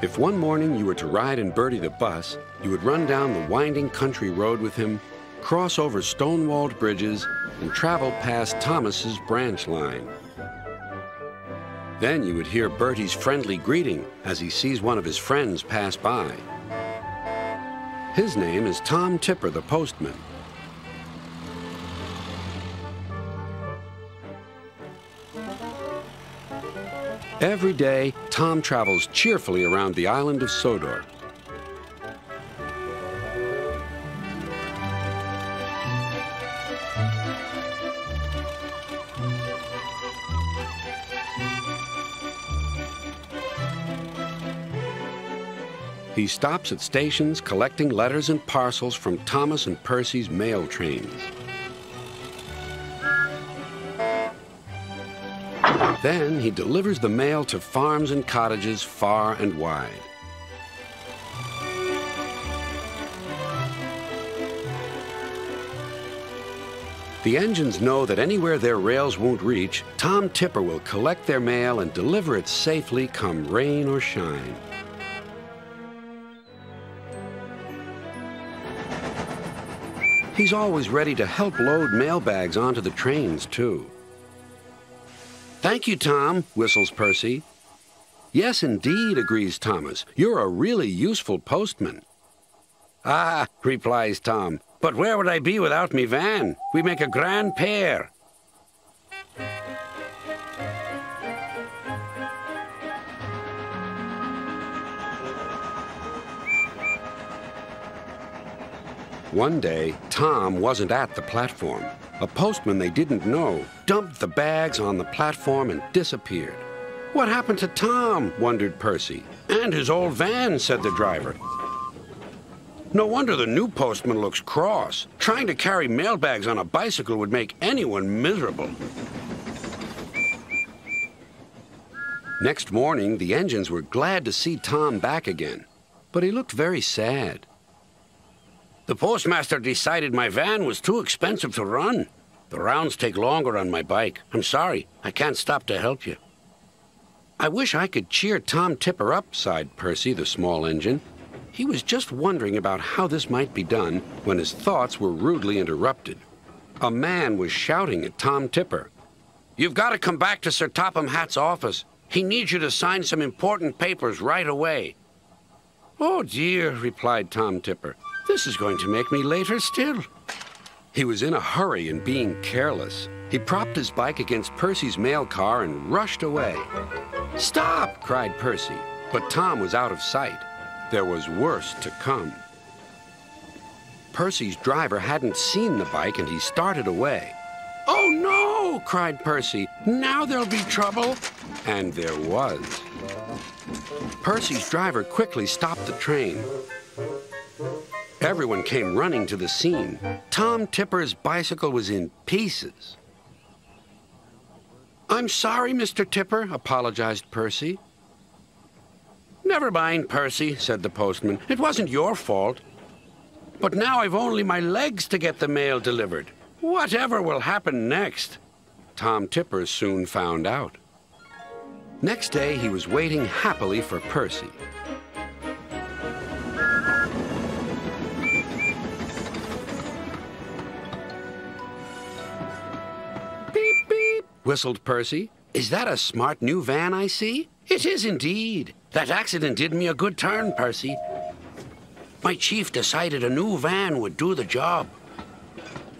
If one morning you were to ride in Bertie the bus, you would run down the winding country road with him, cross over stone-walled bridges, and travel past Thomas's branch line. Then you would hear Bertie's friendly greeting as he sees one of his friends pass by. His name is Tom Tipper, the postman. Every day, Tom travels cheerfully around the island of Sodor. He stops at stations collecting letters and parcels from Thomas and Percy's mail trains. Then he delivers the mail to farms and cottages far and wide. The engines know that anywhere their rails won't reach, Tom Tipper will collect their mail and deliver it safely, come rain or shine. He's always ready to help load mailbags onto the trains, too. "Thank you, Tom," whistles Percy. "Yes, indeed," agrees Thomas. "You're a really useful postman." "Ah," replies Tom, "but where would I be without me van? We make a grand pair." One day, Tom wasn't at the platform. A postman they didn't know dumped the bags on the platform and disappeared. "What happened to Tom?" wondered Percy. "And his old van," said the driver. "No wonder the new postman looks cross. Trying to carry mailbags on a bicycle would make anyone miserable." Next morning, the engines were glad to see Tom back again, but he looked very sad. "The postmaster decided my van was too expensive to run. The rounds take longer on my bike. I'm sorry, I can't stop to help you." "I wish I could cheer Tom Tipper up," sighed Percy, the small engine. He was just wondering about how this might be done when his thoughts were rudely interrupted. A man was shouting at Tom Tipper. "You've got to come back to Sir Topham Hatt's office. He needs you to sign some important papers right away." "Oh dear," replied Tom Tipper. "This is going to make me later still." He was in a hurry and being careless. He propped his bike against Percy's mail car and rushed away. "Stop!" cried Percy, but Tom was out of sight. There was worse to come. Percy's driver hadn't seen the bike and he started away. "Oh no!" cried Percy. "Now there'll be trouble." And there was. Percy's driver quickly stopped the train. Everyone came running to the scene. Tom Tipper's bicycle was in pieces. "I'm sorry, Mr. Tipper," apologized Percy. "Never mind, Percy," said the postman. "It wasn't your fault. But now I've only my legs to get the mail delivered. Whatever will happen next?" Tom Tipper soon found out. Next day, he was waiting happily for Percy. Whistled Percy. "Is that a smart new van I see?" "It is indeed. That accident did me a good turn, Percy. My chief decided a new van would do the job.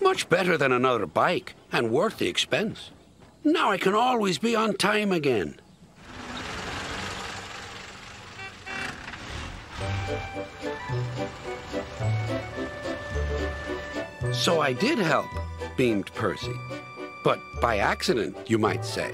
Much better than another bike, and worth the expense. Now I can always be on time again." "So I did help," beamed Percy. "But by accident, you might say."